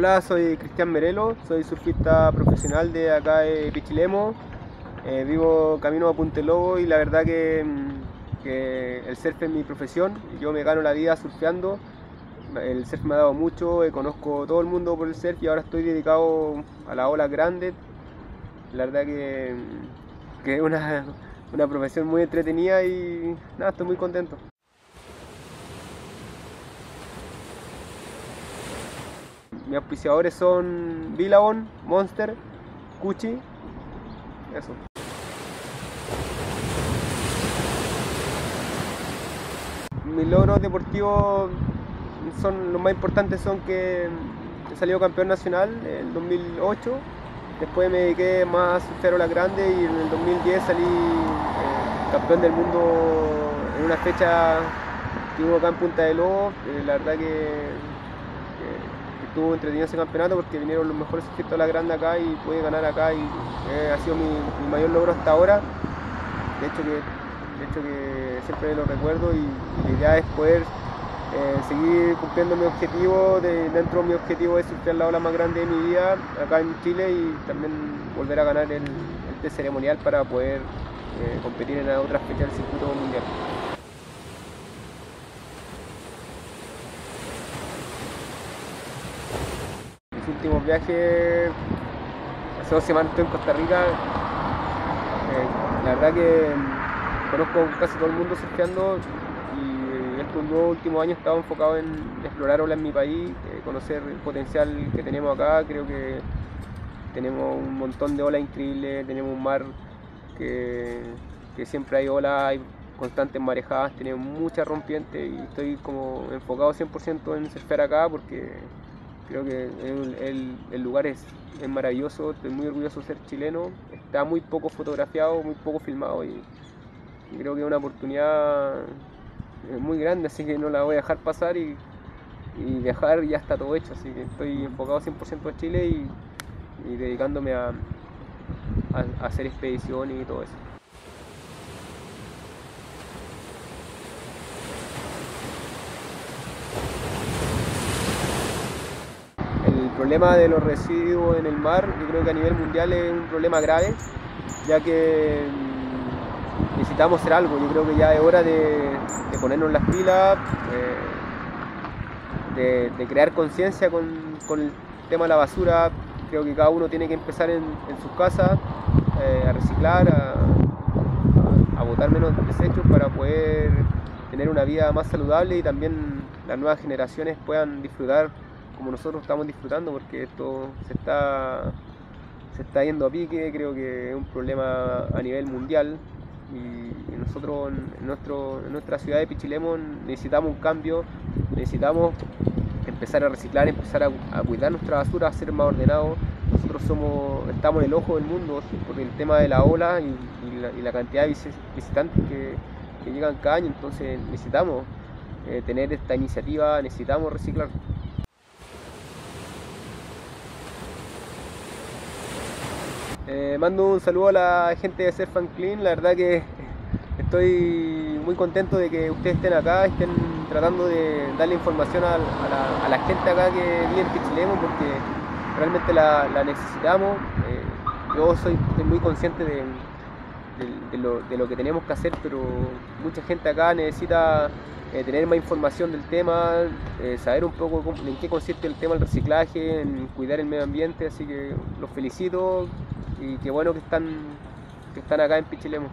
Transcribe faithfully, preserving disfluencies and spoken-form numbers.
Hola, soy Cristian Merello, soy surfista profesional de acá de Pichilemu, eh, vivo camino a Punta de Lobo y la verdad que, que el surf es mi profesión, yo me gano la vida surfeando, el surf me ha dado mucho, eh, conozco todo el mundo por el surf y ahora estoy dedicado a las olas grandes, la verdad que, que es una, una profesión muy entretenida y nada, estoy muy contento. Mis auspiciadores son Vilabón, Monster, Kuchi, eso. Mis logros deportivos son los más importantes, son que he salido campeón nacional en el dos mil ocho, después me dediqué más a Ferolas Grandes y en el dos mil diez salí eh, campeón del mundo en una fecha que hubo acá en Punta de Lobo, eh, la verdad que estuvo entretenido ese campeonato porque vinieron los mejores sujetos de la grande acá y pude ganar acá y eh, ha sido mi, mi mayor logro hasta ahora. De hecho que, de hecho que siempre lo recuerdo y, y la idea es poder eh, seguir cumpliendo mi objetivo, de, dentro de mi objetivo es surfear la ola más grande de mi vida acá en Chile y también volver a ganar el, el test ceremonial para poder eh, competir en otras fechas del circuito mundial. Últimos viajes, hace dos semanas estoy en Costa Rica, eh, la verdad que conozco casi todo el mundo surfeando y estos dos últimos años he estado enfocado en explorar olas en mi país, eh, conocer el potencial que tenemos acá, creo que tenemos un montón de olas increíbles, tenemos un mar que, que siempre hay olas, hay constantes marejadas, tenemos muchas rompientes y estoy como enfocado cien por ciento en surfear acá porque creo que el, el, el lugar es, es maravilloso, estoy muy orgulloso de ser chileno, está muy poco fotografiado, muy poco filmado y creo que es una oportunidad muy grande, así que no la voy a dejar pasar y, y viajar ya está todo hecho, así que estoy enfocado cien por ciento a Chile y, y dedicándome a, a, a hacer expediciones y todo eso. El problema de los residuos en el mar, yo creo que a nivel mundial es un problema grave, ya que necesitamos hacer algo, yo creo que ya es hora de, de ponernos las pilas, eh, de, de crear conciencia con, con el tema de la basura, creo que cada uno tiene que empezar en, en sus casas, eh, a reciclar, a, a, a botar menos desechos para poder tener una vida más saludable y también las nuevas generaciones puedan disfrutar como nosotros estamos disfrutando, porque esto se está, se está yendo a pique, creo que es un problema a nivel mundial y nosotros en, nuestro, en nuestra ciudad de Pichilemu necesitamos un cambio, necesitamos empezar a reciclar, empezar a, a cuidar nuestra basura, a ser más ordenados, nosotros somos, estamos en el ojo del mundo por el tema de la ola y, y, la, y la cantidad de visitantes que, que llegan cada año, entonces necesitamos eh, tener esta iniciativa, necesitamos reciclar. Eh, mando un saludo a la gente de Surf and Clean, la verdad que estoy muy contento de que ustedes estén acá, estén tratando de darle información a, a, la, a la gente acá que vive en Pichilemu porque realmente la, la necesitamos. Eh, yo soy estoy muy consciente de, de, de, lo, de lo que tenemos que hacer, pero mucha gente acá necesita eh, tener más información del tema, eh, saber un poco cómo, en qué consiste el tema del reciclaje, en cuidar el medio ambiente, así que los felicito. Y qué bueno que están, que están acá en Pichilemu.